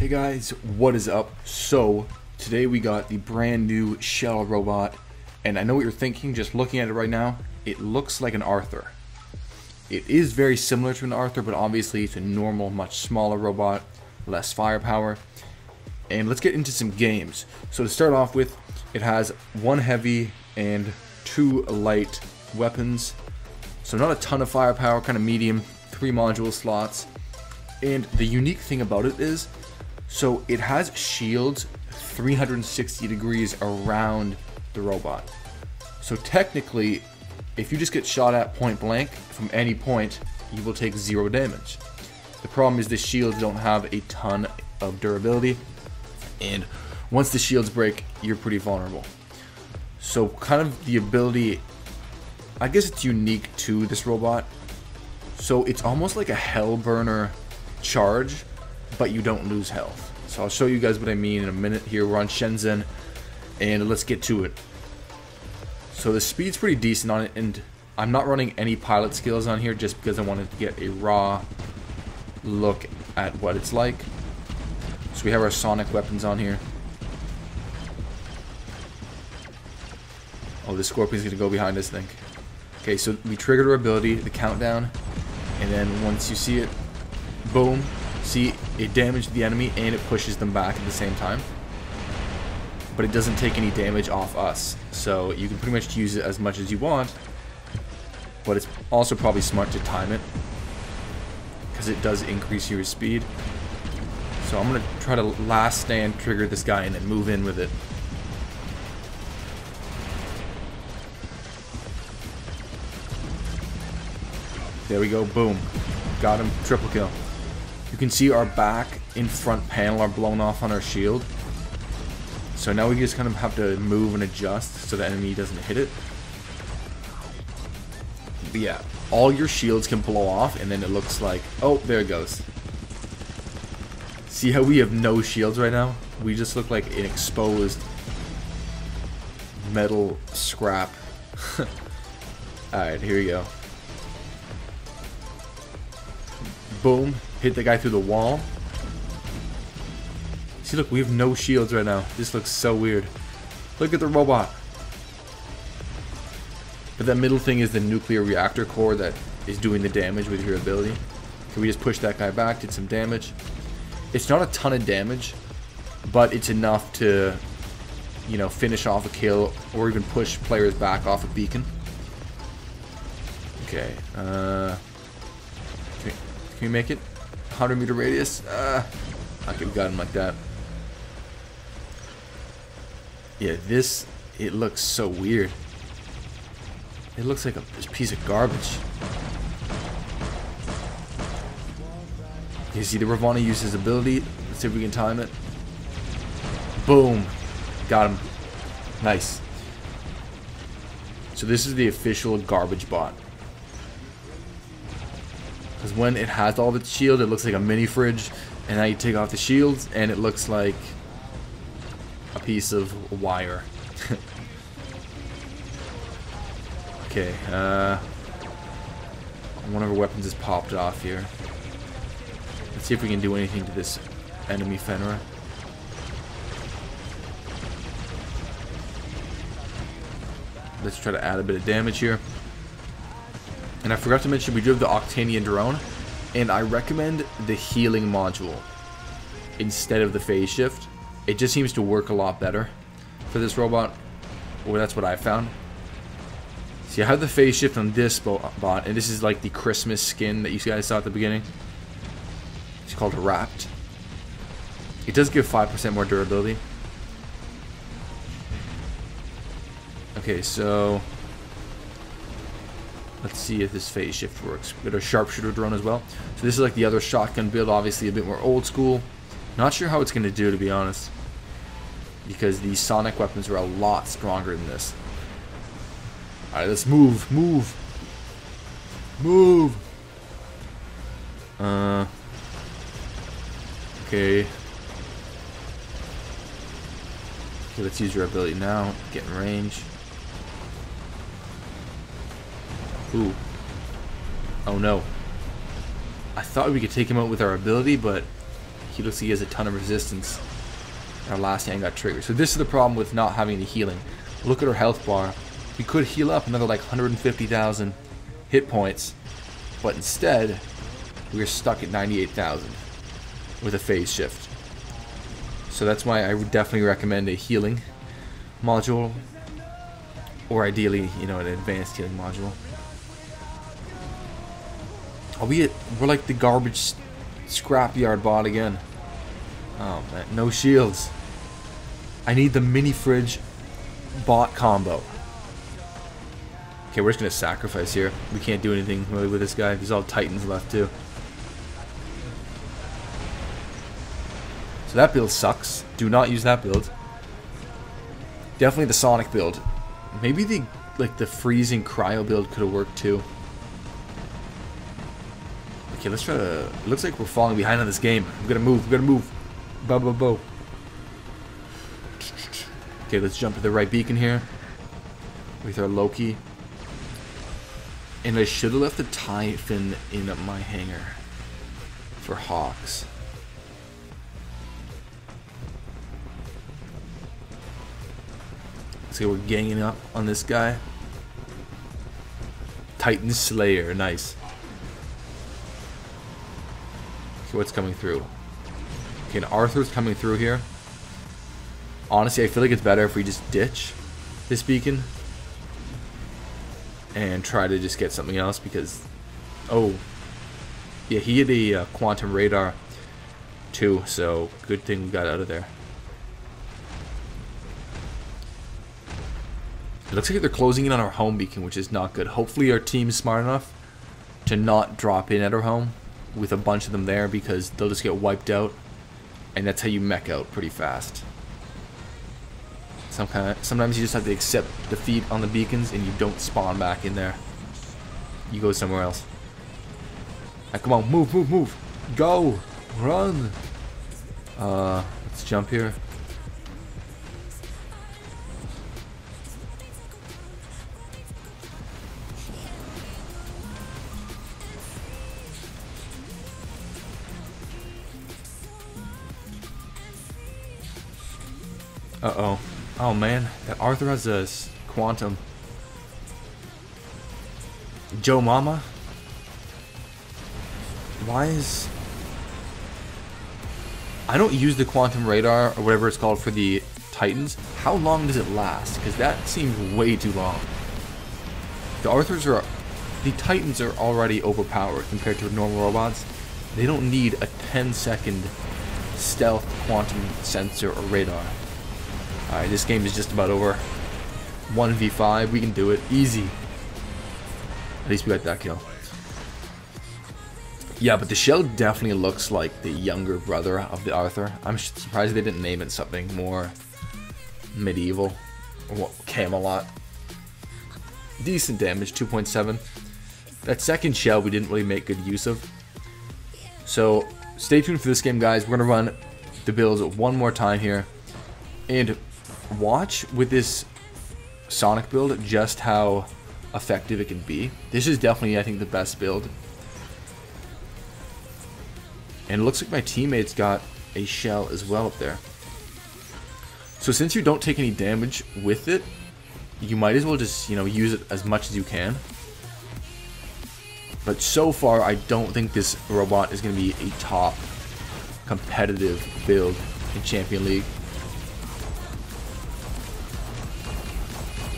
Hey guys, what is up? So today we got the brand new Shell Robot, and I know what you're thinking, just looking at it right now, it looks like an Arthur. It is very similar to an Arthur, but obviously it's a normal, much smaller robot, less firepower. And let's get into some games. So to start off with, it has one heavy and two light weapons, so not a ton of firepower, kind of medium, three module slots. And the unique thing about it is, so it has shields 360 degrees around the robot. So technically, if you just get shot at point blank from any point, you will take zero damage. The problem is the shields don't have a ton of durability, and once the shields break, you're pretty vulnerable. So kind of the ability, I guess it's unique to this robot. So it's almost like a Hellburner charge, but you don't lose health. So I'll show you guys what I mean in a minute here. We're on Shenzhen, and let's get to it. So the speed's pretty decent on it, and I'm not running any pilot skills on here just because I wanted to get a raw look at what it's like. So we have our sonic weapons on here. Oh, the Scorpion's gonna go behind us, I think. Okay, so we triggered our ability, the countdown, and then once you see it, boom. See, it damaged the enemy and it pushes them back at the same time, but it doesn't take any damage off us, so you can pretty much use it as much as you want. But it's also probably smart to time it, because it does increase your speed. So I'm going to try to last stand trigger this guy and then move in with it. There we go, boom, got him, triple kill. You can see our back and front panel are blown off on our shield. So now we just kind of have to move and adjust so the enemy doesn't hit it. But yeah, all your shields can blow off and then it looks like, oh, there it goes. See how we have no shields right now? We just look like an exposed metal scrap. Alright, here we go. Boom. Hit the guy through the wall. See, look, we have no shields right now. This looks so weird. Look at the robot. But that middle thing is the nuclear reactor core that is doing the damage with your ability. So we just pushed that guy back, did some damage. It's not a ton of damage, but it's enough to, you know, finish off a kill or even push players back off a beacon. Okay, can we make it? 100 meter radius. I could have gotten like that. Yeah, this, it looks so weird. It looks like a piece of garbage. You see the Ravana use his ability. Let's see if we can time it. Boom. Got him. Nice. So this is the official garbage bot. Because when it has all of its shield, it looks like a mini fridge, and now you take off the shields and it looks like a piece of wire. Okay, one of our weapons has popped off here. Let's see if we can do anything to this enemy Fenrir. Let's try to add a bit of damage here. And I forgot to mention, we do have the Octanian drone, and I recommend the healing module instead of the phase shift. It just seems to work a lot better for this robot, or that's what I found. See, I have the phase shift on this bot, and this is like the Christmas skin that you guys saw at the beginning. It's called Wrapped. It does give 5% more durability. Okay, so let's see if this phase shift works. We got our sharpshooter drone as well. So this is like the other shotgun build, obviously a bit more old school. Not sure how it's going to do, to be honest, because these sonic weapons were a lot stronger than this. Alright, let's move, move, move. Okay. Okay, let's use your ability now. Get in range. Ooh. Oh no. I thought we could take him out with our ability, but you'll see is a ton of resistance. Our last hand got triggered. So this is the problem with not having the healing. Look at her health bar. We could heal up another like 150,000 hit points, but instead we're stuck at 98,000 with a phase shift. So that's why I would definitely recommend a healing module, or ideally, you know, an advanced healing module. We're like the garbage scrapyard bot again. Oh man, no shields. I need the mini fridge bot combo. Okay, we're just gonna sacrifice here. We can't do anything really with this guy. There's all Titans left too. So that build sucks. Do not use that build. Definitely the Sonic build. Maybe the freezing cryo build could have worked too. Okay, let's try to. It looks like we're falling behind on this game. We're gonna move. We're gonna move. Bo bo bo. Okay, let's jump to the right beacon here with our Loki. And I should have left the Typhon in my hangar for Hawks. So we're ganging up on this guy. Titan Slayer, nice. Okay, what's coming through? Okay, and Arthur's coming through here. Honestly, I feel like it's better if we just ditch this beacon and try to just get something else, because oh yeah, he had a quantum radar too, so good thing we got out of there. It looks like they're closing in on our home beacon, which is not good. Hopefully our team is smart enough to not drop in at our home with a bunch of them there, because they'll just get wiped out, and that's how you mech out pretty fast. Sometimes you just have to accept defeat on the beacons and you don't spawn back in there. You go somewhere else. Right, come on, move, move, move. Go! Run! Let's jump here. Uh-oh. Oh man, that Arthur has a quantum. Joe Mama? Why is... I don't use the quantum radar or whatever it's called for the Titans. How long does it last? Because that seems way too long. The Titans are already overpowered compared to normal robots. They don't need a 10-second stealth quantum sensor or radar. Alright, this game is just about over. 1v5, we can do it. Easy. At least we got that kill. Yeah, but the Shell definitely looks like the younger brother of the Arthur. I'm surprised they didn't name it something more medieval. Or Camelot. Decent damage, 2.7. That second Shell we didn't really make good use of. So, stay tuned for this game, guys. We're going to run the builds one more time here. And watch with this Sonic build just how effective it can be. This is definitely, I think, the best build. And it looks like my teammates got a Shell as well up there. So since you don't take any damage with it, you might as well just, you know, use it as much as you can. But so far, I don't think this robot is going to be a top competitive build in Champion League.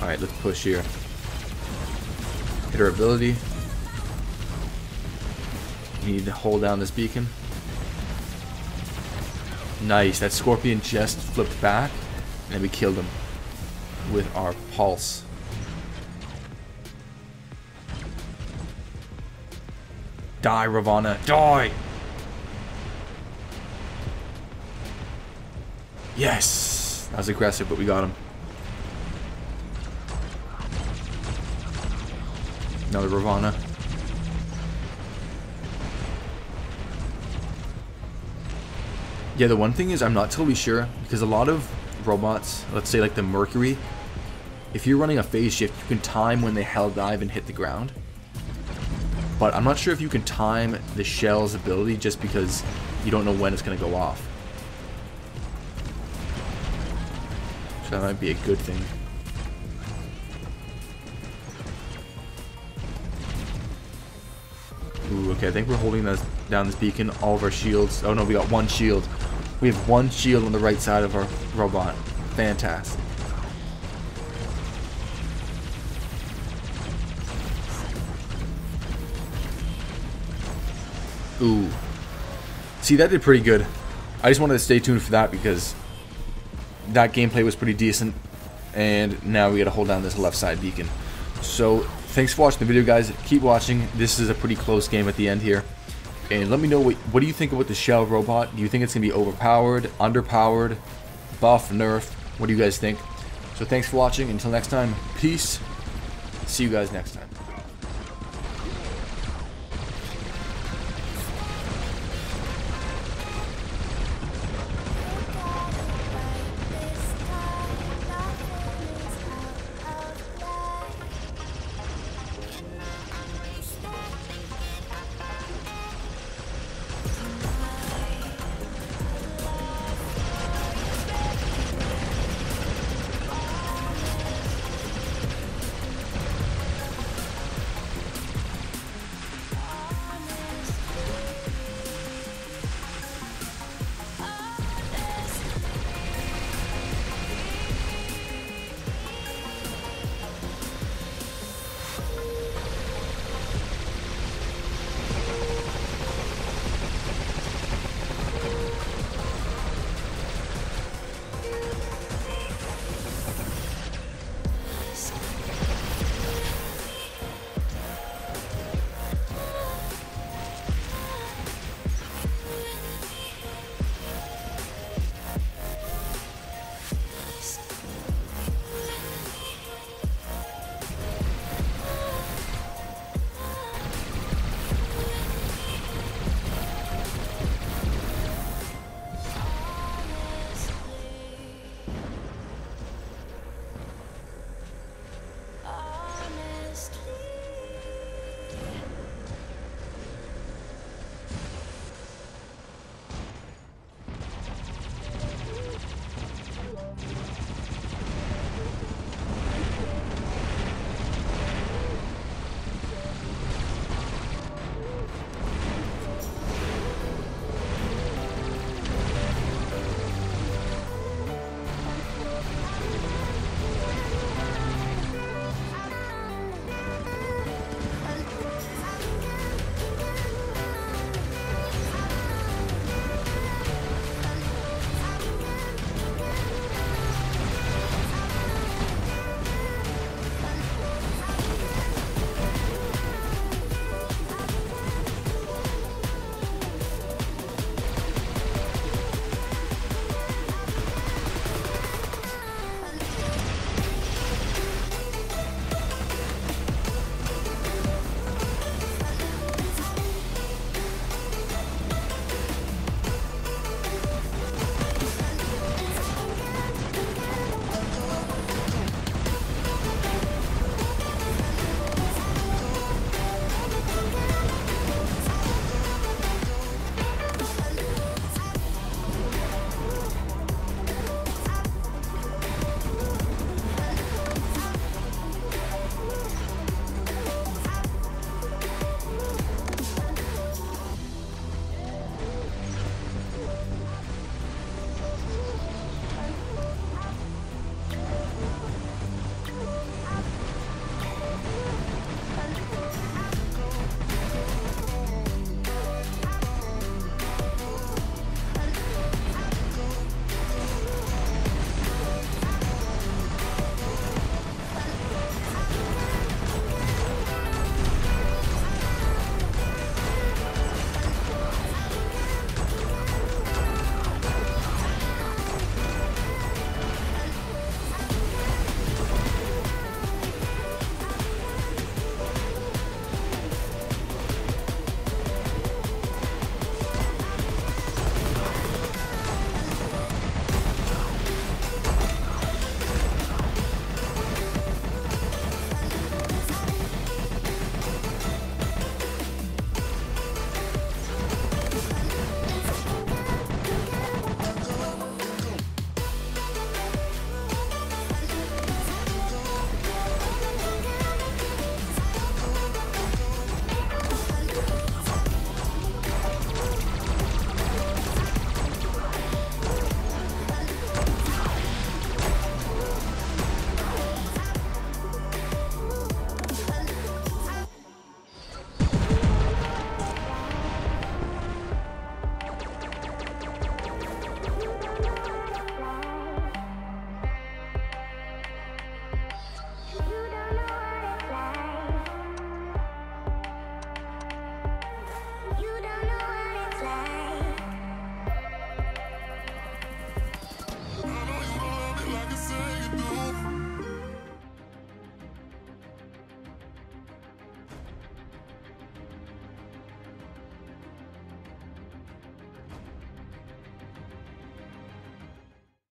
Alright, let's push here. Hit her ability. We need to hold down this beacon. Nice, that Scorpion just flipped back, and we killed him with our pulse. Die, Ravana, die! Yes! That was aggressive, but we got him. Another Ravana. Yeah, the one thing is I'm not totally sure, because a lot of robots, let's say like the Mercury, if you're running a phase shift, you can time when they hell dive and hit the ground. But I'm not sure if you can time the Shell's ability, just because you don't know when it's going to go off. So that might be a good thing. Ooh, okay, I think we're holding this, down this beacon. All of our shields. Oh no, we got one shield. We have one shield on the right side of our robot. Fantastic. Ooh. See, that did pretty good. I just wanted to stay tuned for that because that gameplay was pretty decent. And now we gotta hold down this left side beacon. So thanks for watching the video, guys. Keep watching. This is a pretty close game at the end here. And let me know, what do you think about the Shell Robot? Do you think it's going to be overpowered, underpowered, buff, nerf? What do you guys think? So thanks for watching. Until next time, peace. See you guys next time.